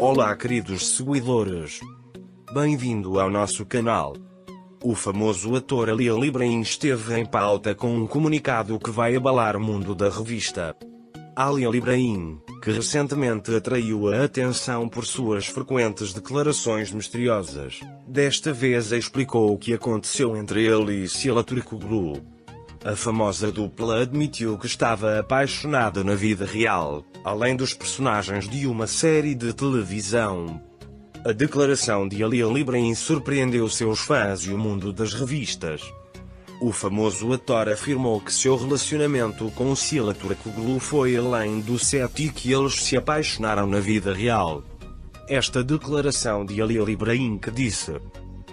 Olá queridos seguidores, bem-vindo ao nosso canal. O famoso ator Halil İbrahim esteve em pauta com um comunicado que vai abalar o mundo da revista. Halil İbrahim, que recentemente atraiu a atenção por suas frequentes declarações misteriosas, desta vez explicou o que aconteceu entre ele e Sıla Türkoğlu. A famosa dupla admitiu que estava apaixonada na vida real, além dos personagens de uma série de televisão. A declaração de Halil İbrahim surpreendeu seus fãs e o mundo das revistas. O famoso ator afirmou que seu relacionamento com Sıla Türkoğlu foi além do set e que eles se apaixonaram na vida real. Esta declaração de Halil İbrahim, que disse: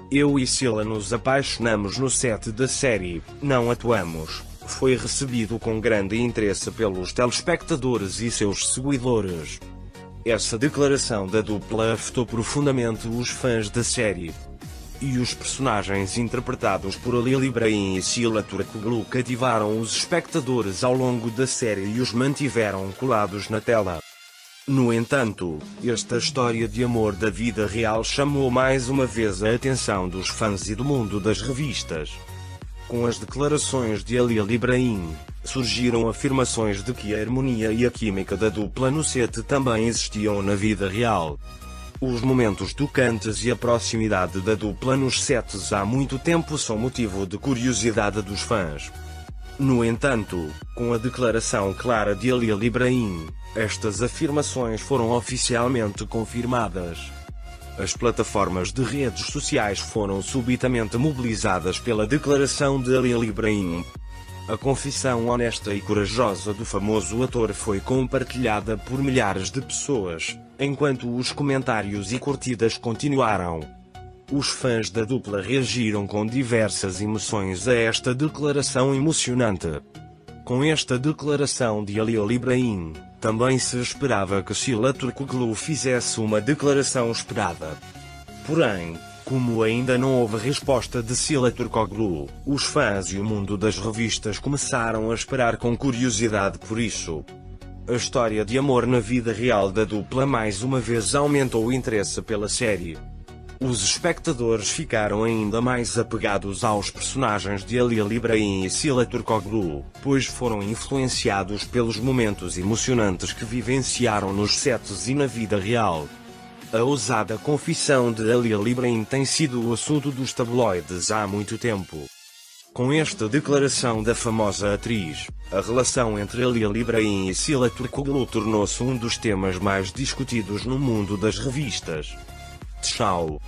"Eu e Sıla nos apaixonamos no set da série, não atuamos", foi recebido com grande interesse pelos telespectadores e seus seguidores. Essa declaração da dupla afetou profundamente os fãs da série. E os personagens interpretados por Halil İbrahim e Sıla Türkoğlu cativaram os espectadores ao longo da série e os mantiveram colados na tela. No entanto, esta história de amor da vida real chamou mais uma vez a atenção dos fãs e do mundo das revistas. Com as declarações de Halil İbrahim, surgiram afirmações de que a harmonia e a química da dupla no set também existiam na vida real. Os momentos tocantes e a proximidade da dupla nos sets há muito tempo são motivo de curiosidade dos fãs. No entanto, com a declaração clara de Halil İbrahim, estas afirmações foram oficialmente confirmadas. As plataformas de redes sociais foram subitamente mobilizadas pela declaração de Halil İbrahim. A confissão honesta e corajosa do famoso ator foi compartilhada por milhares de pessoas, enquanto os comentários e curtidas continuaram. Os fãs da dupla reagiram com diversas emoções a esta declaração emocionante. Com esta declaração de Halil İbrahim, também se esperava que Sıla Türkoğlu fizesse uma declaração esperada. Porém, como ainda não houve resposta de Sıla Türkoğlu, os fãs e o mundo das revistas começaram a esperar com curiosidade por isso. A história de amor na vida real da dupla mais uma vez aumentou o interesse pela série. Os espectadores ficaram ainda mais apegados aos personagens de Halil İbrahim e Sıla Türkoğlu, pois foram influenciados pelos momentos emocionantes que vivenciaram nos sets e na vida real. A ousada confissão de Halil İbrahim tem sido o assunto dos tabloides há muito tempo. Com esta declaração da famosa atriz, a relação entre Halil İbrahim e Sıla Türkoğlu tornou-se um dos temas mais discutidos no mundo das revistas. Tchau.